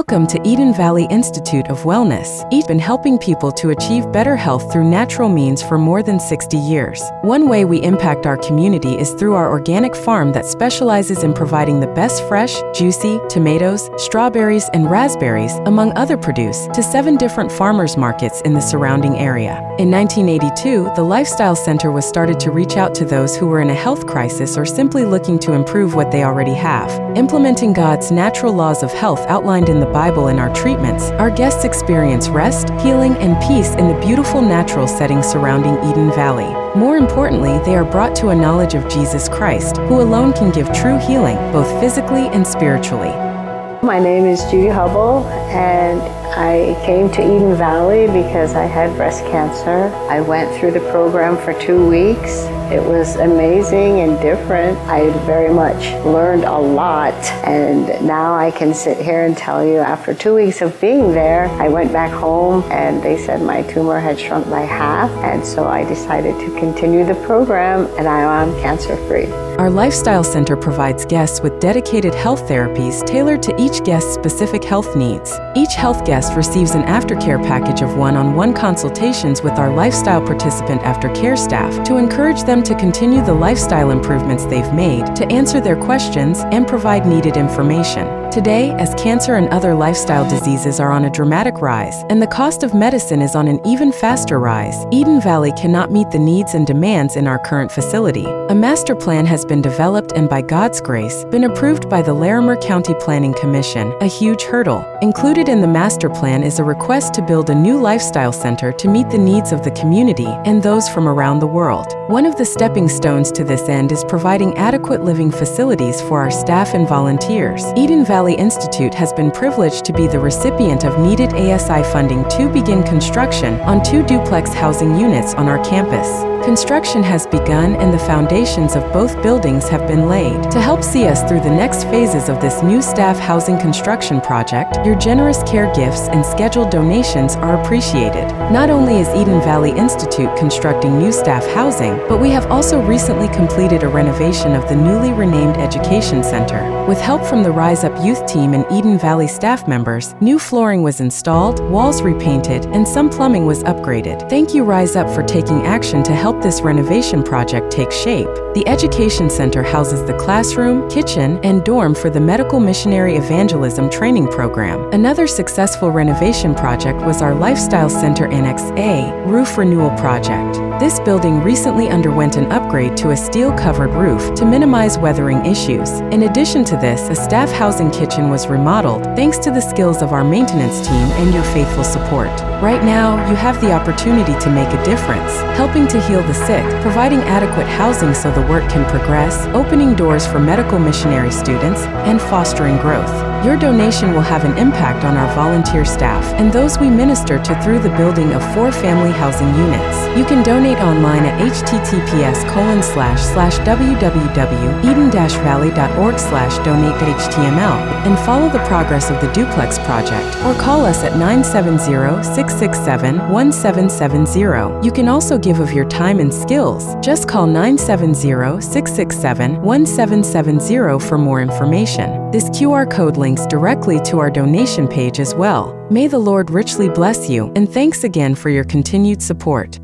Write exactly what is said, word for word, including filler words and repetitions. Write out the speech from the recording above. Welcome to Eden Valley Institute of Wellness. Eden's been helping people to achieve better health through natural means for more than sixty years. One way we impact our community is through our organic farm that specializes in providing the best fresh, juicy tomatoes, strawberries, and raspberries, among other produce, to seven different farmers markets in the surrounding area. In nineteen eighty-two, the Lifestyle Center was started to reach out to those who were in a health crisis or simply looking to improve what they already have. Implementing God's natural laws of health outlined in the Bible in our treatments, our guests experience rest, healing, and peace in the beautiful natural setting surrounding Eden Valley. More importantly, they are brought to a knowledge of Jesus Christ, who alone can give true healing, both physically and spiritually. My name is Judy Hubbell, and I came to Eden Valley because I had breast cancer. I went through the program for two weeks. It was amazing and different. I very much learned a lot, and now I can sit here and tell you after two weeks of being there, I went back home and they said my tumor had shrunk by half, and so I decided to continue the program, and I am cancer-free. Our Lifestyle Center provides guests with dedicated health therapies tailored to each guest's specific health needs. Each health guest receives an aftercare package of one-on-one consultations with our lifestyle participant aftercare staff to encourage them to continue the lifestyle improvements they've made, to answer their questions, and provide needed information. Today, as cancer and other lifestyle diseases are on a dramatic rise, and the cost of medicine is on an even faster rise, Eden Valley cannot meet the needs and demands in our current facility. A master plan has been developed and, by God's grace, been approved by the Larimer County Planning Commission, a huge hurdle. Included in the master plan is a request to build a new lifestyle center to meet the needs of the community and those from around the world. One of the stepping stones to this end is providing adequate living facilities for our staff and volunteers. Eden Valley Valley Institute has been privileged to be the recipient of needed A S I funding to begin construction on two duplex housing units on our campus. Construction has begun and the foundations of both buildings have been laid. To help see us through the next phases of this new staff housing construction project, your generous care gifts and scheduled donations are appreciated. Not only is Eden Valley Institute constructing new staff housing, but we have also recently completed a renovation of the newly renamed Education Center. With help from the Rise Up youth team and Eden Valley staff members, new flooring was installed, walls repainted, and some plumbing was upgraded. Thank you, Rise Up, for taking action to help Help this renovation project take shape. The Education Center houses the classroom, kitchen, and dorm for the Medical Missionary Evangelism training program. Another successful renovation project was our Lifestyle Center Annex A roof renewal project. This building recently underwent an upgrade to a steel-covered roof to minimize weathering issues. In addition to this, a staff housing kitchen was remodeled thanks to the skills of our maintenance team and your faithful support. Right now, you have the opportunity to make a difference, helping to heal the sick, providing adequate housing so the work can progress, opening doors for medical missionary students, and fostering growth. Your donation will have an impact on our volunteer staff and those we minister to through the building of four family housing units. You can donate online at h t t p s colon slash slash w w w dot eden dash valley dot org slash donate dot h t m l and follow the progress of the duplex project, or call us at nine seven zero, six six seven, one seven seven zero. You can also give of your time and skills. Just call nine seven zero, six six seven, one seven seven zero for more information. This Q R code links directly to our donation page as well. May the Lord richly bless you, and thanks again for your continued support.